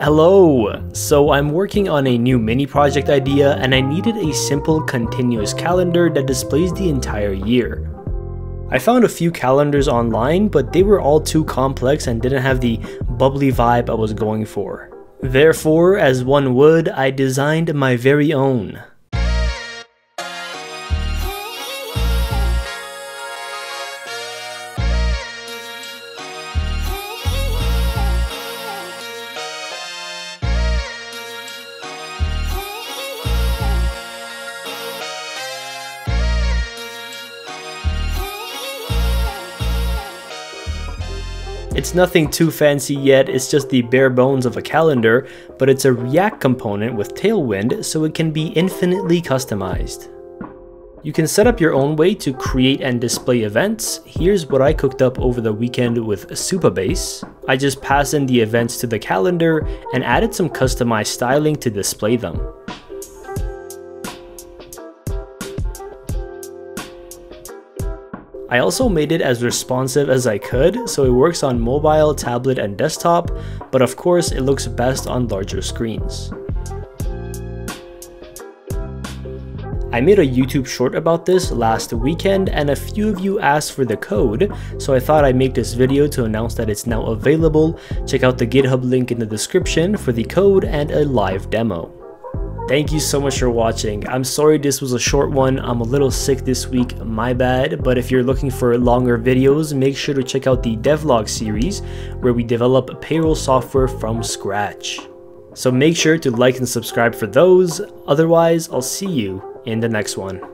Hello! So I'm working on a new mini project idea and I needed a simple continuous calendar that displays the entire year. I found a few calendars online, but they were all too complex and didn't have the bubbly vibe I was going for. Therefore, as one would, I designed my very own. It's nothing too fancy yet, it's just the bare bones of a calendar, but it's a React component with Tailwind, so it can be infinitely customized. You can set up your own way to create and display events. Here's what I cooked up over the weekend with Supabase. I just pass in the events to the calendar and added some customized styling to display them. I also made it as responsive as I could, so it works on mobile, tablet, and desktop, but of course it looks best on larger screens. I made a YouTube short about this last weekend and a few of you asked for the code, so I thought I'd make this video to announce that it's now available. Check out the GitHub link in the description for the code and a live demo. Thank you so much for watching. I'm sorry this was a short one. I'm a little sick this week, my bad. But if you're looking for longer videos, make sure to check out the devlog series where we develop payroll software from scratch. So make sure to like and subscribe for those. Otherwise, I'll see you in the next one.